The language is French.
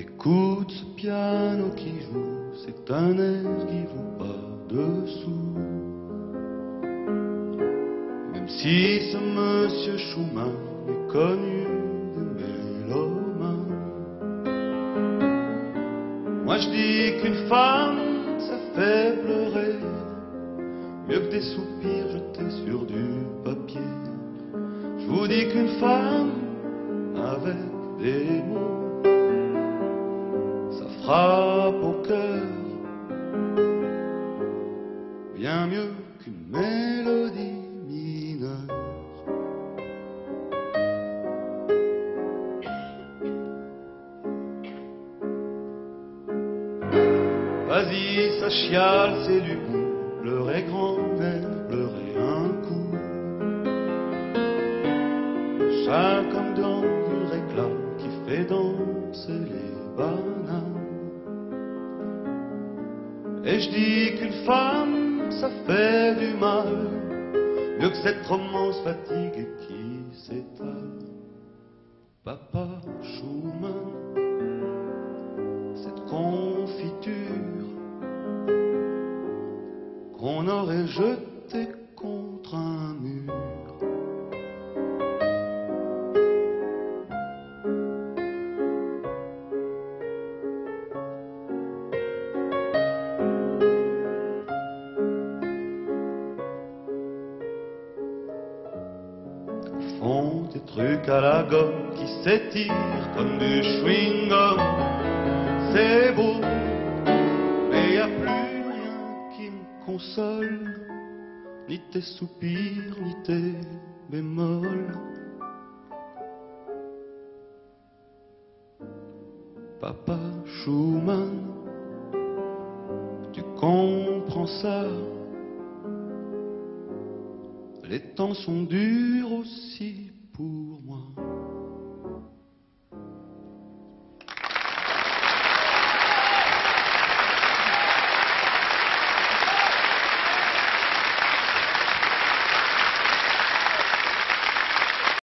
Écoute ce piano qui joue, c'est un air qui vaut par-dessous. Même si ce monsieur Schumann est connu de mélomanes, moi je dis qu'une femme ça fait pleurer, mieux que des soupirs jetés sur du papier. Je vous dis qu'une femme avec des mots, frappe au cœur, bien mieux qu'une mélodie mineure. Vas-y, ça chiale, c'est du bon, pleurer grand-mère, pleurer un coup. Ça comme dans une réclame qui fait danser les bananes. Et je dis qu'une femme, ça fait du mal, mieux que cette romance fatiguée qui s'étale. Papa Schumann, cette confiture qu'on aurait jetée contre un mur. Font des trucs à la gomme qui s'étirent comme du chewing-gum. C'est beau, mais y a plus rien qui me console, ni tes soupirs, ni tes bémols. Papa Schumann, tu comprends ça? Les temps sont durs aussi pour moi.